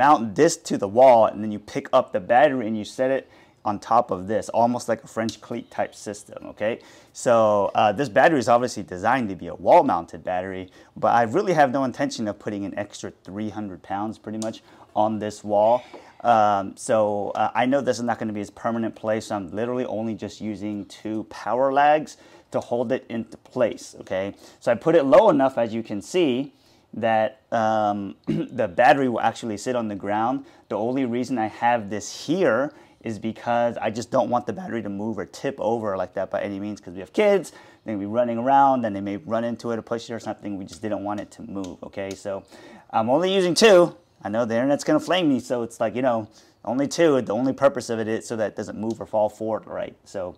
mount this to the wall, and then you pick up the battery and you set it on top of this, almost like a French cleat type system, okay? So this battery is obviously designed to be a wall-mounted battery, but I really have no intention of putting an extra 300 pounds pretty much on this wall. I know this is not going to be its permanent place, so I'm literally only just using two power lags to hold it into place, okay? So I put it low enough, as you can see, that the battery will actually sit on the ground. The only reason I have this here is because I just don't want the battery to move or tip over like that by any means, because we have kids, they're gonna be running around and they may run into it or push it or something. We just didn't want it to move, okay? So I'm only using two. I know the internet's gonna flame me, so it's like, you know, only two. The only purpose of it is so that it doesn't move or fall forward, right? So